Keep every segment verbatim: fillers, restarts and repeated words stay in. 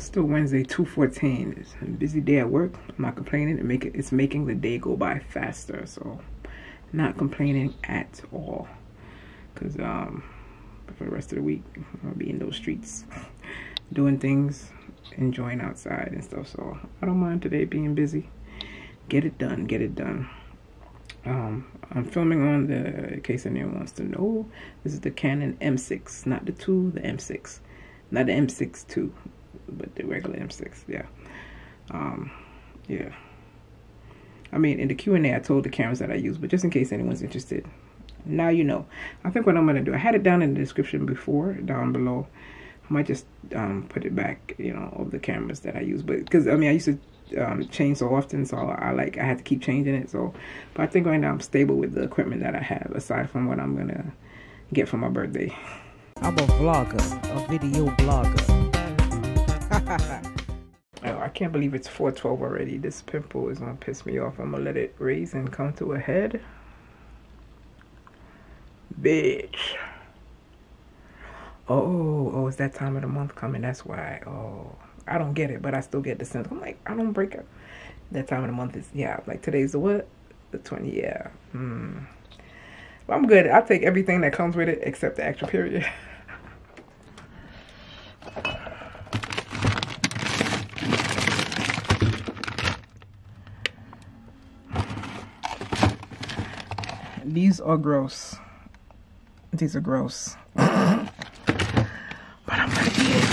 Still Wednesday, two fourteen. It's a busy day at work. I'm not complaining. It make it, it's making the day go by faster. So, not complaining at all. Because um, for the rest of the week, I'm going to be in those streets doing things, enjoying outside and stuff. So, I don't mind today being busy. Get it done. Get it done. Um, I'm filming on the, in case anyone wants to know, this is the Canon M six. Not the two, the M six. Not the M six two. But the regular M six, yeah. Um, yeah. I mean, in the Q and A, I told the cameras that I use, but just in case anyone's interested, now you know. I think what I'm going to do, I had it down in the description before, down below. I might just um, put it back, you know, of the cameras that I use. But, because, I mean, I used to um, change so often, so I, I, like, I had to keep changing it. So, but I think right now I'm stable with the equipment that I have, aside from what I'm going to get for my birthday. I'm a vlogger, a video blogger. Oh, I can't believe it's four twelve already. This pimple is gonna piss me off. I'm gonna let it raise and come to a head. Bitch. Oh, oh, it's that time of the month coming. That's why. Oh, I don't get it, but I still get the sense. I'm like, I don't break up. That time of the month is, yeah, like today's the what? The twentieth, yeah. Hmm. Well, I'm good. I'll take everything that comes with it except the actual period. These are gross. These are gross. But I'm gonna eat it.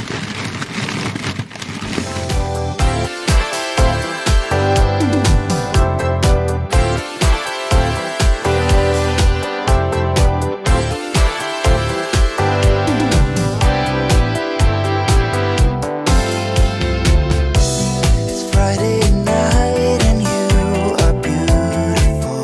It's Friday night and you are beautiful.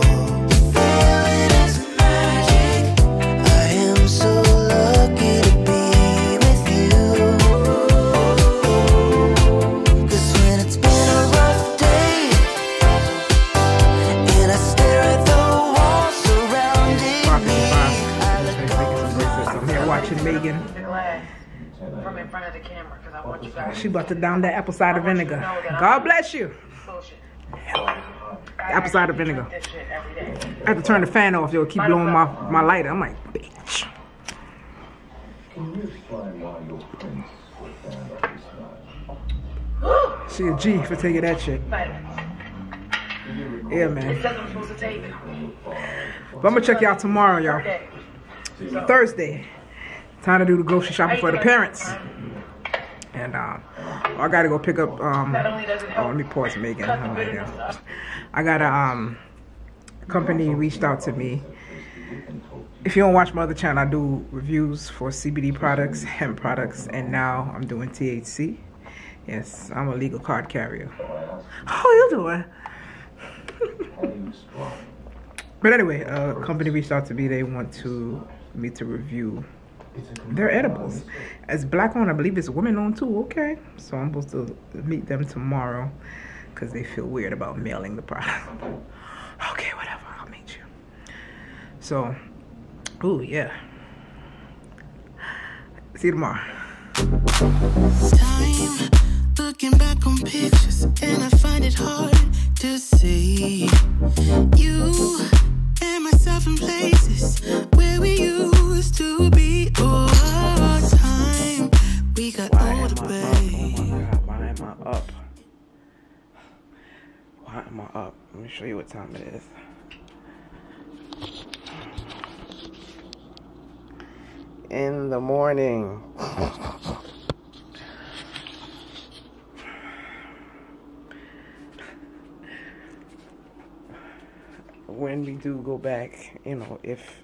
From in front of the camera, because I want you guys. She about to down that apple cider vinegar. God bless you. Apple cider vinegar. I have to turn the fan off, yo. Keep blowing my my lighter. I'm like, bitch. She a G for taking that shit. Yeah, man. But I'm gonna check y'all tomorrow, y'all. Thursday. Time to do the grocery shopping for the parents. And um, I gotta go pick up, um, oh, let me pause Megan. Oh, yeah. I got a um, company reached out to me. If you don't watch my other channel, I do reviews for C B D products, hemp products, and now I'm doing T H C. Yes, I'm a legal card carrier. How are you doing? But anyway, a company reached out to me. They want to me to review they're edibles. It's black owned, I believe it's women owned too. Okay, so I'm supposed to meet them tomorrow because they feel weird about mailing the product. Okay, whatever, I'll meet you. So, oh yeah. See you tomorrow. It's time, looking back on pictures, and I find it hard to see you and myself in places where we used to be. Oh, time we got older, babe. Oh my God, why am I up? Why am I up? Let me show you what time it is. In the morning. When we do go back, you know, if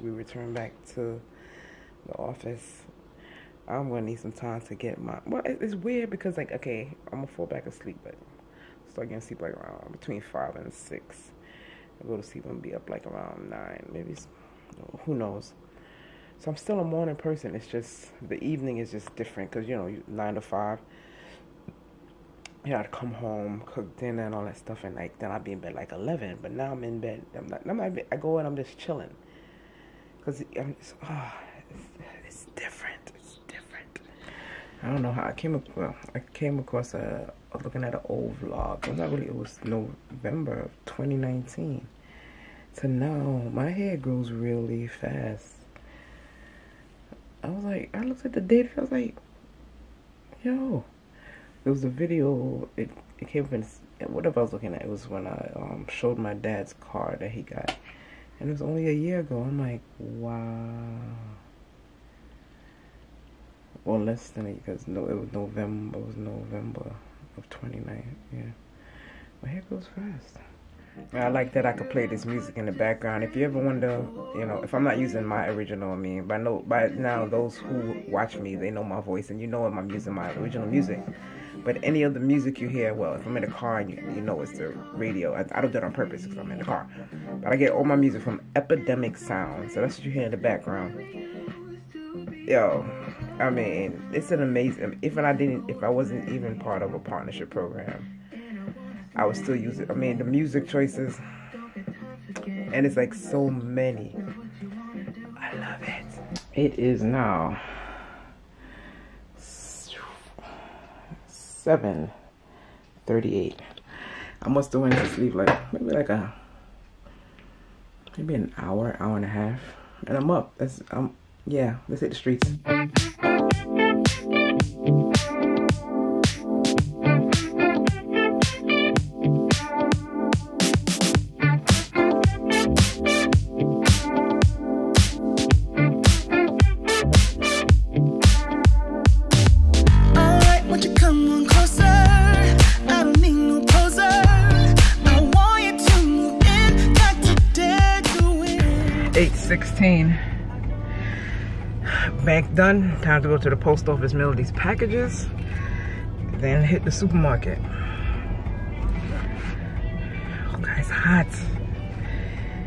we return back to the office, I'm gonna need some time to get my, well, it's weird because, like, okay, I'm gonna fall back asleep, but start getting sleep like around between five and six. I go to sleep and be up like around nine, maybe, who knows. So I'm still a morning person. It's just the evening is just different because, you know, nine to five, you know, I'd come home, cook dinner and all that stuff, and like then I'd be in bed like eleven. But now I'm in bed. I'm not. I'm not. I go and I'm just chilling. Cause I'm just, oh, it's, it's different. It's different. I don't know how I came up. Well, I came across a, a looking at an old vlog. It was not really. It was November of twenty nineteen. So now my hair grows really fast. I was like, I looked at the date. I was like, yo, there was a video. It it came from whatever I was looking at. It was when I um showed my dad's car that he got, and it was only a year ago. I'm like, wow. Well, less than it, because no, it was November. It was November of twenty nineteen. Yeah, my hair goes fast. I like that I could play this music in the background. If you ever wonder, you know, if I'm not using my original, I mean, by no, by now those who watch me, they know my voice, and you know I'm using my original music. But any other music you hear, well, if I'm in the car and you, you know it's the radio, I, I don't do it on purpose because I'm in the car. But I get all my music from Epidemic Sound, so that's what you hear in the background. Yo, I mean, it's an amazing. If I didn't, if I wasn't even part of a partnership program, I would still use it. I mean, the music choices, and it's like so many. I love it. It is now seven thirty-eight. I must have went to sleep like maybe like a maybe an hour, hour and a half, and I'm up. That's I'm. Yeah, let's hit the streets. eight sixteen. Bank done. Time to go to the post office, mail these packages, then hit the supermarket. Oh, guys, it's hot.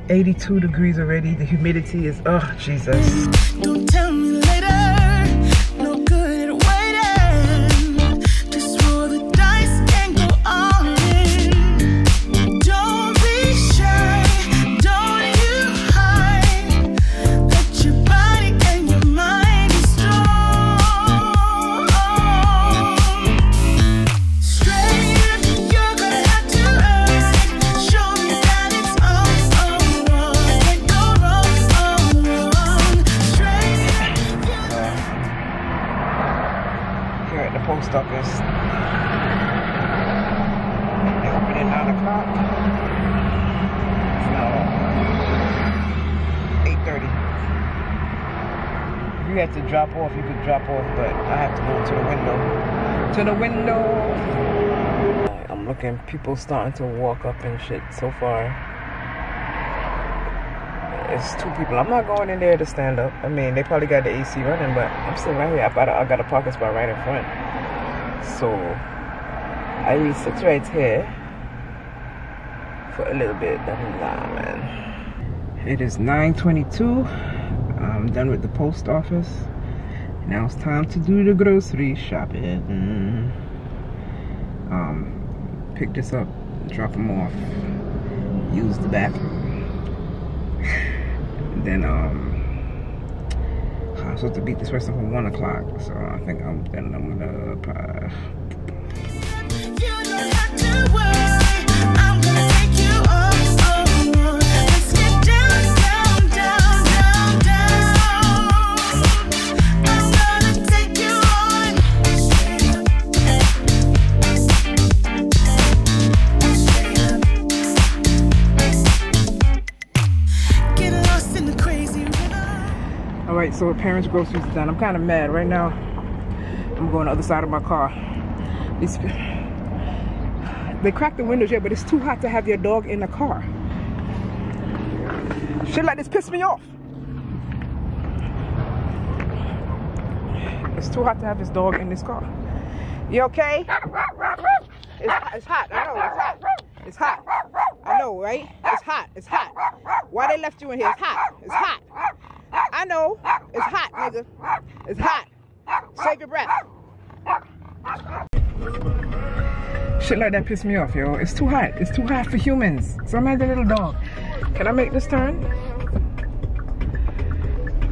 eighty-two degrees already. The humidity is, oh, Jesus. Don't tell me later. You have to drop off, you could drop off, but I have to go to the window. To the window! I'm looking, people starting to walk up and shit so far. It's two people. I'm not going in there to stand up. I mean, they probably got the A C running, but I'm still right here. I got a, I got a parking spot right in front. So, I will sit right here for a little bit. Nah, man. It is nine twenty-two. I'm done with the post office. Now it's time to do the grocery shopping. Um, pick this up, drop them off, use the bathroom. And then um, I'm supposed to beat this person for one o'clock, so I think I'm then I'm gonna. Uh, you don't have to worry. So parents' groceries done. I'm kind of mad right now. I'm going the other side of my car. It's, they cracked the windows, yeah, but it's too hot to have your dog in the car. Shit like this pissed me off. It's too hot to have this dog in this car. You okay? It's, it's hot. I know. It's hot. It's hot. I know, right? It's hot. It's hot. Why they left you in here? It's hot. It's hot. I know. It's hot, nigga. It's hot. Take your breath. Shit like that pissed me off, yo. It's too hot. It's too hot for humans. So I'm at the little dog. Can I make this turn?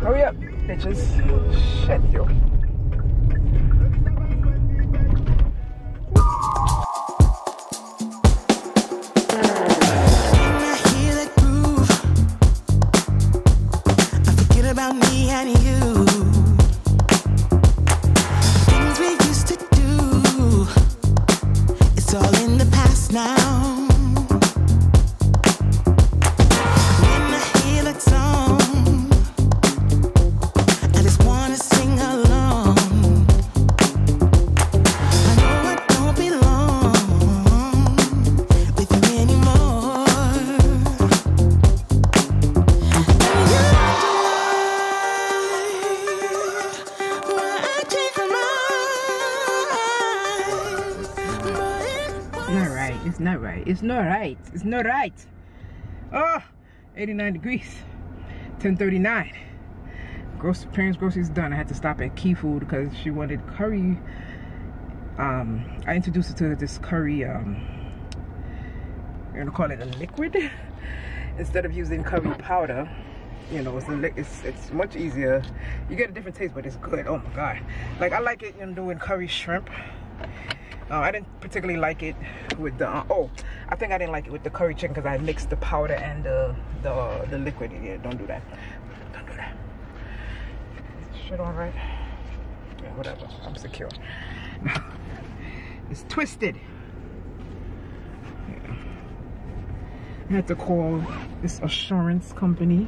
Hurry up, bitches. Shit, yo. not right. It's not right. It's not right. It's not right. Oh, eighty-nine degrees. ten thirty-nine. Gross, parents' groceries done. I had to stop at Key Food because she wanted curry. Um, I introduced her to this curry. Um, I'm gonna call it a liquid instead of using curry powder. You know, it's, it's it's much easier. You get a different taste, but it's good. Oh my god! Like I like it in doing curry shrimp. Uh, I didn't particularly like it with the uh, oh, I think I didn't like it with the curry chicken because I mixed the powder and the the the liquid. Yeah, don't do that. Don't do that. Is this shit all right? Yeah, whatever. I'm secure. It's twisted. Yeah. I had to call this assurance company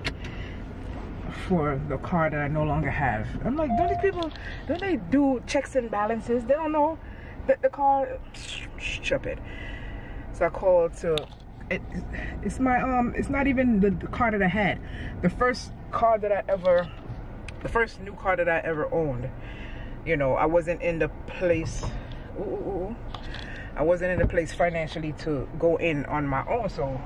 for the car that I no longer have. I'm like, don't these people, don't they do checks and balances? They don't know that the car, chop it. So I called to, it, it's my, um, it's not even the, the car that I had. The first car that I ever, the first new car that I ever owned, you know, I wasn't in the place, ooh, ooh, ooh, I wasn't in the place financially to go in on my own, so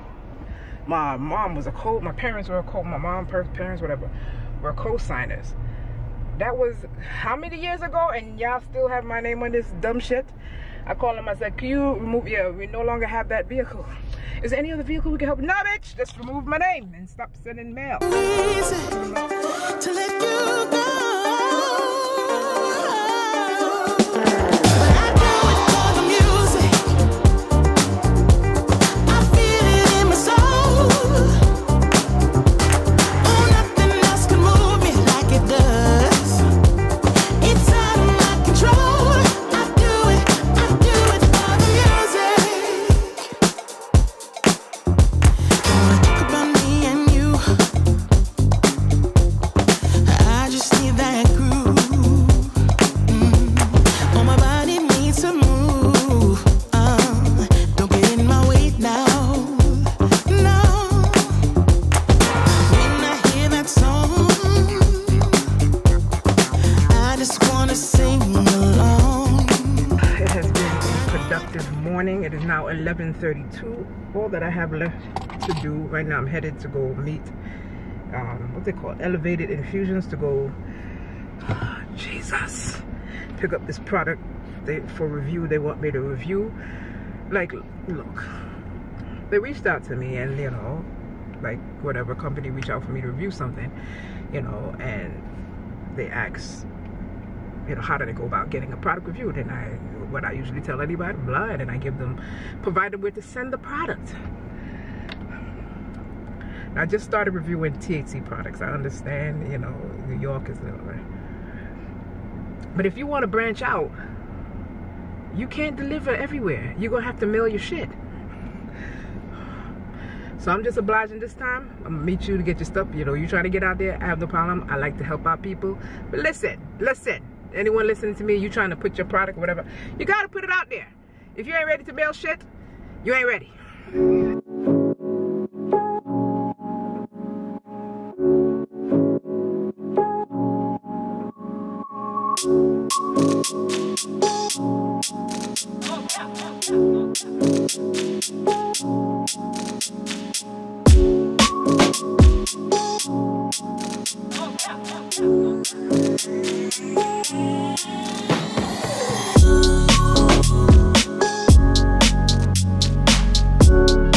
my mom was a co, my parents were a co, my mom, parents, whatever, were co-signers. That was how many years ago, and y'all still have my name on this dumb shit? I called them, I said, can you remove, yeah, we no longer have that vehicle. Is there any other vehicle we can help? No, bitch, just remove my name and stop sending mail. Easy to let you go. eleven thirty-two. All that I have left to do right now, I'm headed to go meet um, what they call Elevated Infusions to go oh, Jesus pick up this product they, for review. They want me to review. Like, look, they reached out to me, and you know, like whatever company reached out for me to review something, you know, and they asked, you know, how do they go about getting a product reviewed, and I what I usually tell anybody, blah, and I give them, provide them with to send the product. And I just started reviewing T H C products. I understand, you know, New York is, but if you want to branch out, you can't deliver everywhere. You're gonna have to mail your shit. So I'm just obliging this time. I'm gonna meet you to get your stuff. You know, you try to get out there, I have no problem. I like to help out people, but listen, listen. Anyone listening to me, you trying to put your product, whatever, you gotta put it out there. If you ain't ready to mail shit, you ain't ready. Oh,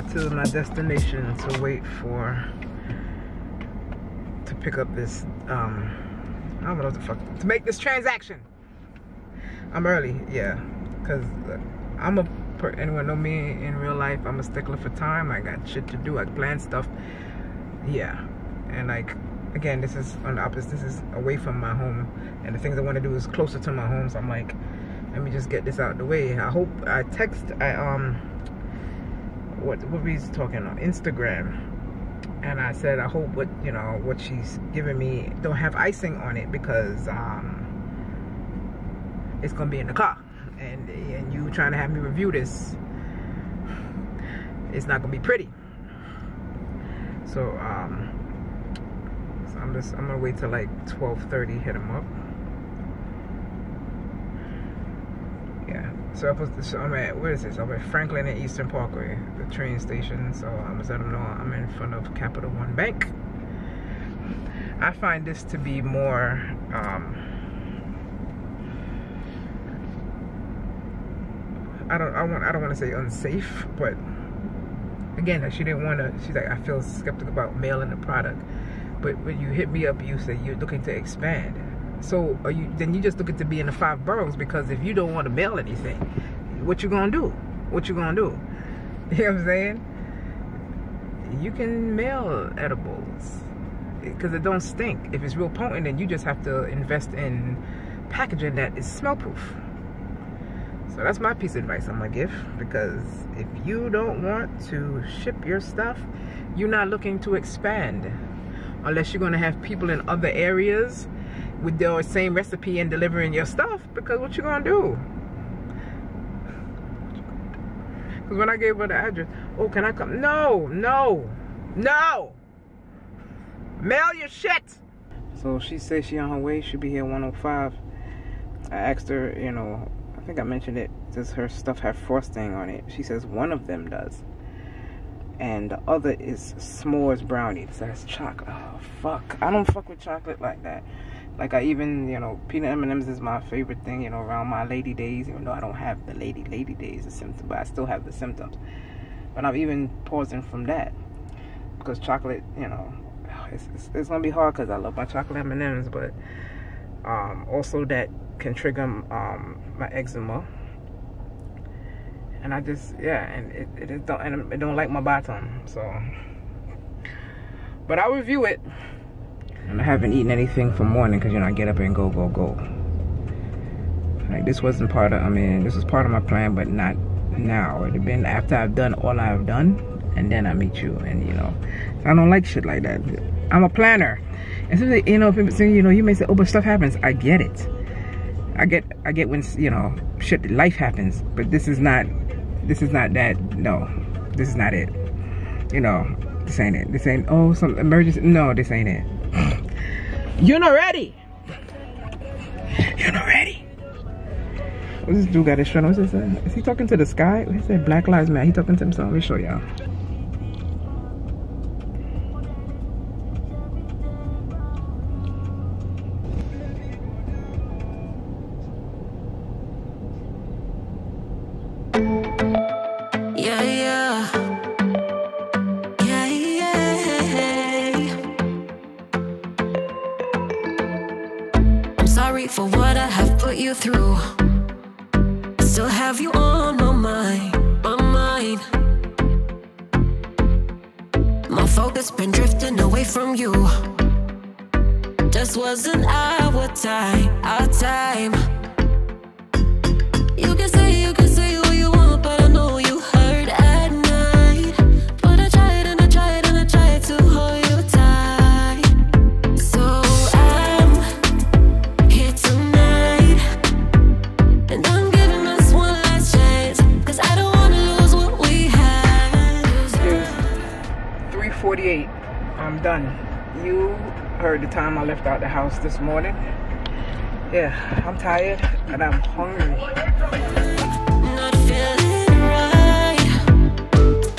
got to my destination to wait for, to pick up this, um, I don't know what the fuck, to make this transaction. I'm early, yeah, because I'm a, per, anyone know me in real life, I'm a stickler for time. I got shit to do, I plan stuff, yeah, and like, again, this is on the opposite, this is away from my home, and the things I want to do is closer to my home, so I'm like, let me just get this out of the way. I hope, I text, I, um, what, what we was talking on Instagram, and I said, I hope what, you know, what she's giving me don't have icing on it, because, um, it's gonna be in the car, and, and you trying to have me review this, it's not gonna be pretty. So, um, so I'm just, I'm gonna wait till like twelve thirty, hit them up. Yeah, so I put this, I'm at, where is this? I'm at Franklin and Eastern Parkway, the train station, so I'm just let them know I'm in front of Capital One Bank. I find this to be more, um, I don't I want I don't want to say unsafe, but again, she didn't want to, she's like, I feel skeptical about mailing the product, but when you hit me up, you say you're looking to expand, so are you then you just looking to be in the five boroughs? Because if you don't want to mail anything, what you gonna do? What you gonna do? You know what I'm saying? You can mail edibles because it don't stink. If it's real potent, then you just have to invest in packaging that is smell proof. So that's my piece of advice I'm gonna give, because if you don't want to ship your stuff, you're not looking to expand, unless you're gonna have people in other areas with their same recipe and delivering your stuff, because what you gonna do? Because when I gave her the address, oh, can I come? No, no, no! Mail your shit! So she says she on her way, she'll be here one oh five. I asked her, you know, I think I mentioned it, does her stuff have frosting on it? She says one of them does, and the other is s'mores brownie. So that's chocolate. Oh fuck, I don't fuck with chocolate like that. Like I even, you know, peanut M and M's is my favorite thing, you know, around my lady days, even though I don't have the lady lady days the symptom, but I still have the symptoms. But I'm even pausing from that, because chocolate, you know, it's, it's, it's gonna be hard, because I love my chocolate M and M's, but um, also that can trigger um, my eczema, and I just, yeah, and it, it, it don't and it don't like my bottom. So, but I'll review it. And I haven't eaten anything for morning, because you know I get up and go go go. Like this wasn't part of, I mean this was part of my plan, but not now. It'd been after I've done all I've done, and then I meet you, and you know I don't like shit like that. I'm a planner, and so they, you know people say, you know you may say, oh but stuff happens. I get it. I get, I get when, you know, shit, life happens, but this is not, this is not that, no, this is not it, you know, this ain't it, this ain't, oh, some emergency, no, this ain't it, you're not ready, you're not ready. What's this dude got his shirt on? What's this, is he talking to the sky? He said Black Lives Matter, he talking to himself. Let me show y'all. Through, still have you on my mind, my mind. My focus been drifting away from you. Just wasn't our time, our time. You can say, you can say what you want, but I know you hurt at night. But I tried and I tried and I tried to hold you tight. So I'm here to. forty-eight, I'm done. You heard the time I left out the house this morning. Yeah, I'm tired and I'm hungry. Not feeling right.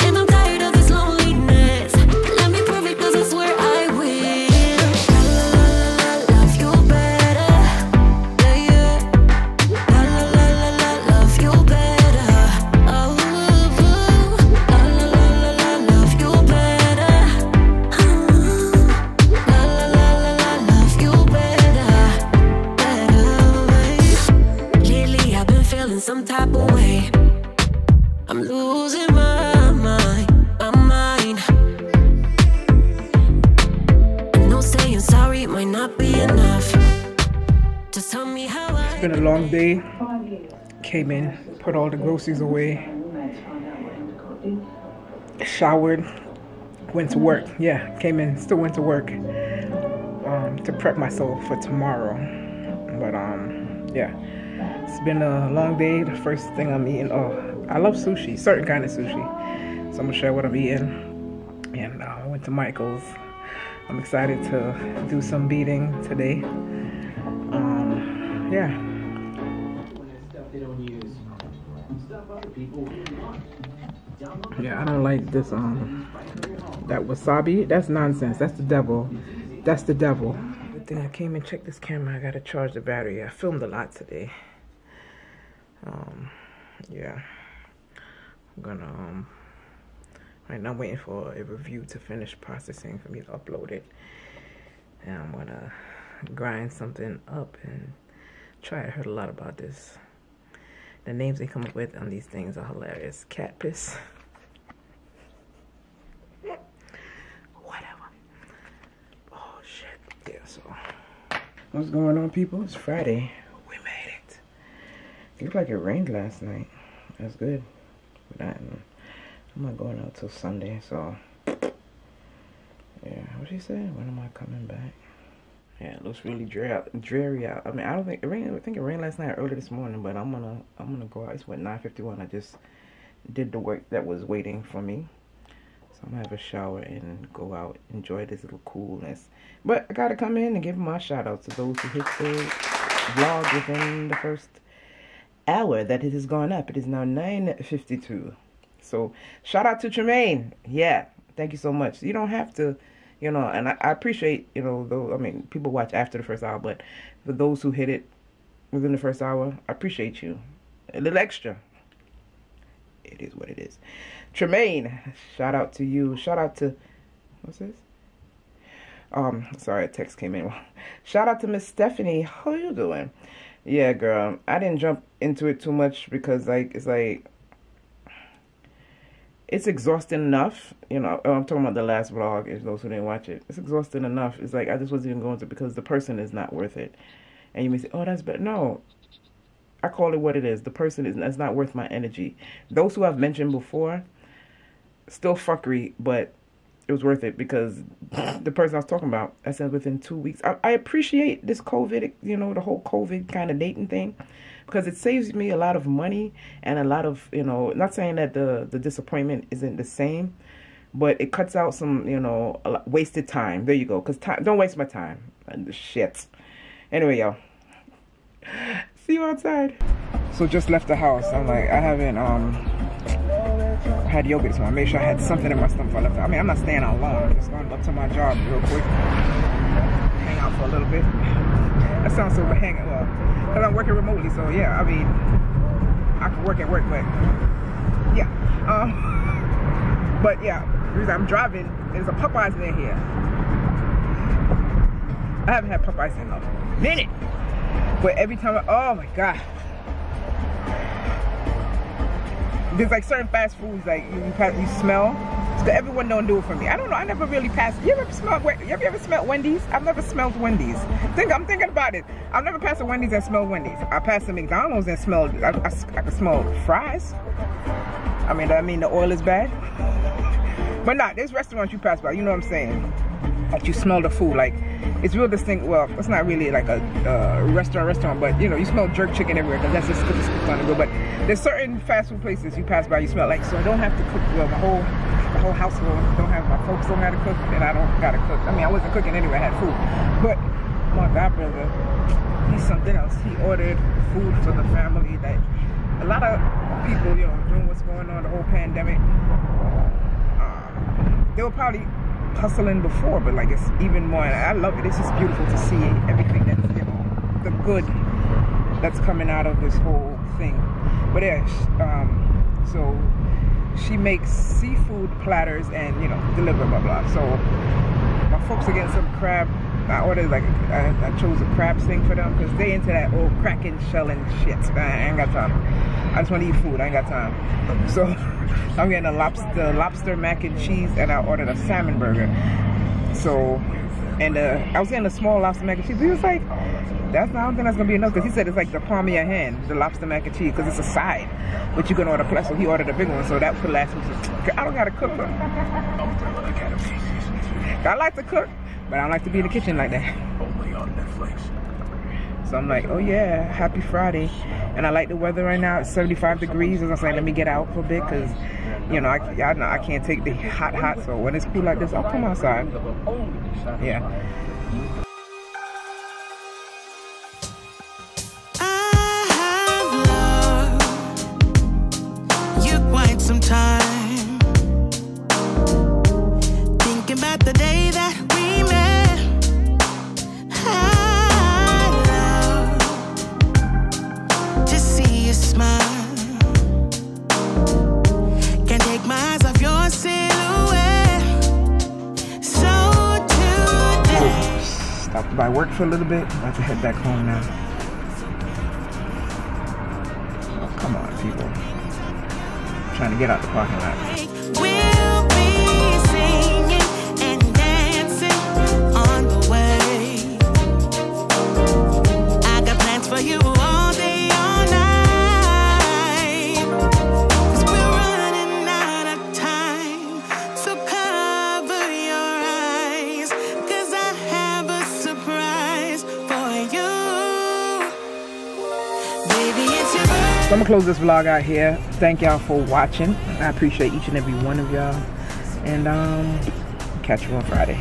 And I'm tired of this loneliness. Let me prove it, because I swear I will. I love you better. Yeah. I love you better. Oh, I love long day. Came in, put all the groceries away, showered, went to work. Yeah, came in, still went to work um, to prep myself for tomorrow. But um, yeah, it's been a long day. The first thing I'm eating, oh, I love sushi, certain kind of sushi. So I'm gonna share what I'm eating. And uh, I went to Michael's. I'm excited to do some beading today. Um, yeah. Yeah, I don't like this, um, that wasabi. That's nonsense. That's the devil. That's the devil. Good thing I came and checked this camera. I gotta charge the battery. I filmed a lot today. Um, yeah. I'm gonna, um, right now I'm waiting for a review to finish processing for me to upload it. And I'm gonna grind something up and try. I heard a lot about this. The names they come up with on these things are hilarious. Cat piss. Whatever. Oh, shit. Yeah, so. What's going on, people? It's Friday. We made it. It looked like it rained last night. That's good. But I, I'm not going out till Sunday, so. Yeah, what she said? When am I coming back? Yeah, it looks really dreary out, dreary out. I mean, I don't think it rained. I think it rained last night, early this morning. But I'm gonna, I'm gonna go out. It's what nine fifty-one. I just did the work that was waiting for me, so I'm gonna have a shower and go out, enjoy this little coolness. But I gotta come in and give my shout out to those who hit the vlog within the first hour that it has gone up. It is now nine fifty-two. So shout out to Tremaine. Yeah, thank you so much. You don't have to. You know, and I, I appreciate, you know, though, I mean, people watch after the first hour, but for those who hit it within the first hour, I appreciate you. A little extra. It is what it is. Tremaine, shout out to you. Shout out to, what's this? Um, sorry, a text came in. Shout out to Miss Stephanie. How you doing? Yeah, girl. I didn't jump into it too much because, like, it's like, it's exhausting enough, you know, I'm talking about the last vlog, if those who didn't watch it, it's exhausting enough, it's like, I just wasn't even going to, because the person is not worth it, and you may say, oh, that's better, no, I call it what it is, the person is, that's not worth my energy, those who I've mentioned before, still fuckery, but it was worth it, because the person I was talking about, I said within two weeks, I, I appreciate this COVID, you know, the whole COVID kind of dating thing, because it saves me a lot of money and a lot of, you know, not saying that the, the disappointment isn't the same, but it cuts out some, you know, a lot, wasted time. There you go. Because time, don't waste my time. Shit. Anyway, y'all. See you outside. So just left the house. I'm like, I haven't um had yogurt, so I made sure I had something in my stomach before I left. I mean, I'm not staying out long. I'm just going up to my job real quick. Hang out for a little bit. That sounds so hanging up. Because I'm working remotely, so yeah, I mean, I can work at work, but yeah. Um, but yeah, the reason I'm driving, there's a Popeyes near here. I haven't had Popeyes in a minute. But every time, I, oh my God. There's like certain fast foods, like you, you, you smell. So everyone don't do it for me. I don't know, I never really passed. You ever smelled, you ever smelled Wendy's? I've never smelled Wendy's. Think, I'm thinking about it. I've never passed a Wendy's and smelled Wendy's. I passed a McDonald's and smelled, I, I, I could smell fries. I mean, I mean the oil is bad. But nah, there's restaurants you pass by, you know what I'm saying? That you smell the food, like, it's real distinct. Well, it's not really like a uh, restaurant, restaurant, but you know, you smell jerk chicken everywhere, because that's just the stuff on the go. But there's certain fast food places you pass by, you smell like, so I don't have to cook, well, my whole, the whole household don't have, my folks don't have to cook, and I don't gotta cook. I mean, I wasn't cooking anyway, I had food. But my godbrother, he's something else. He ordered food for the family that a lot of people, you know, doing what's going on, the whole pandemic, um, they were probably hustling before, but like, it's even more, and I love it. It's just beautiful to see everything that's, you know, the good that's coming out of this whole thing. But yeah, um, so she makes seafood platters and, you know, deliver, blah, blah. So my folks are getting some crab. I ordered, like, I, I chose a crab thing for them because they into that old cracking, shelling shit. I ain't got time. I just want to eat food. I ain't got time. So I'm getting a lobster, lobster mac and cheese, and I ordered a salmon burger. So and uh, I was getting a small lobster mac and cheese. He was like, that's not, I don't think that's gonna be enough, because he said it's like the palm of your hand, the lobster mac and cheese, because it's a side, but you can order plus. So he ordered a big one, so that was the last week. I don't gotta cook them. I like to cook, but I don't like to be in the kitchen like that. Only on Netflix. So I'm like, oh yeah, happy Friday. And I like the weather right now. It's seventy-five degrees. As I say, let me get out for a bit, because, you know, I, I, know, I can't take the hot, hot. So when it's cool like this, I'll come outside. Yeah. I have loved you quite some time. Thinking about the day that we met. I smile, can't take my eyes off your silhouette. So today, stopped by work for a little bit, about to head back home now. Oh, come on people, I'm trying to get out the parking lot. We'll be singing and dancing on the way. I got plans for you all day. So I'm gonna close this vlog out here. Thank y'all for watching. I appreciate each and every one of y'all. And um, catch you on Friday.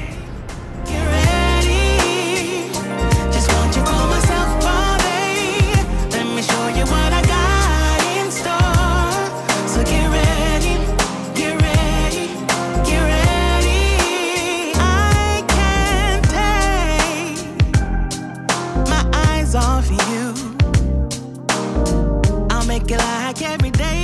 Like every day.